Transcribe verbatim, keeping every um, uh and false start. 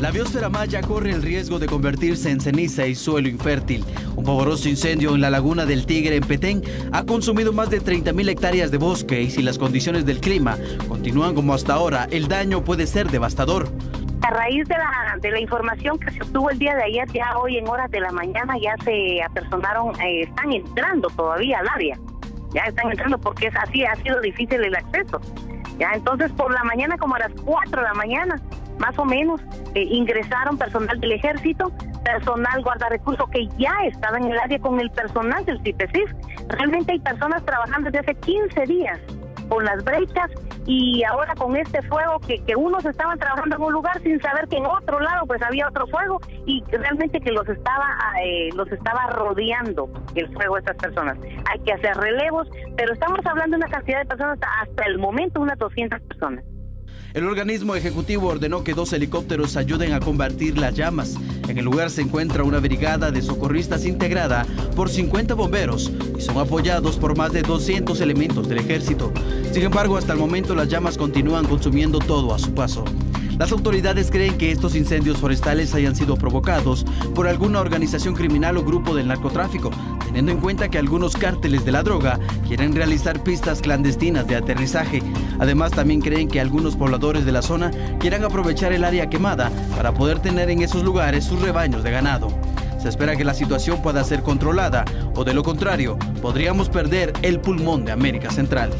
La biosfera maya corre el riesgo de convertirse en ceniza y suelo infértil. Un pavoroso incendio en la laguna del Tigre en Petén ha consumido más de treinta mil hectáreas de bosque y si las condiciones del clima continúan como hasta ahora, el daño puede ser devastador. A raíz de la, de la información que se obtuvo el día de ayer, ya hoy en horas de la mañana ya se apersonaron, eh, están entrando todavía al área, ya están entrando porque es así, ha sido difícil el acceso. Ya entonces por la mañana, como a las cuatro de la mañana, más o menos, eh, ingresaron personal del ejército, personal guardarrecursos que ya estaba en el área con el personal del CIPESIF. Realmente hay personas trabajando desde hace quince días con las brechas y ahora con este fuego que, que unos estaban trabajando en un lugar sin saber que en otro lado pues había otro fuego y realmente que los estaba eh, los estaba rodeando el fuego a estas personas. Hay que hacer relevos, pero estamos hablando de una cantidad de personas, hasta el momento unas doscientas personas. El organismo ejecutivo ordenó que dos helicópteros ayuden a combatir las llamas. En el lugar se encuentra una brigada de socorristas integrada por cincuenta bomberos y son apoyados por más de doscientos elementos del ejército. Sin embargo, hasta el momento las llamas continúan consumiendo todo a su paso. Las autoridades creen que estos incendios forestales hayan sido provocados por alguna organización criminal o grupo del narcotráfico, teniendo en cuenta que algunos cárteles de la droga quieren realizar pistas clandestinas de aterrizaje. Además, también creen que algunos pobladores de la zona quieran aprovechar el área quemada para poder tener en esos lugares sus rebaños de ganado. Se espera que la situación pueda ser controlada o, de lo contrario, podríamos perder el pulmón de América Central.